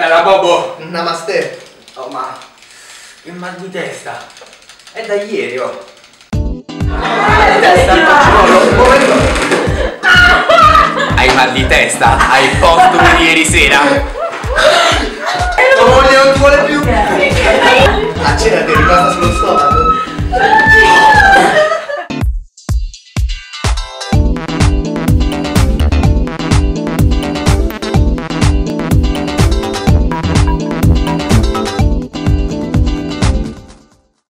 Bella Bobo, namaste. Oh, ma il mal di testa è da ieri, oh. Mal di testa? Hai mal di testa? Hai postumo di ieri sera?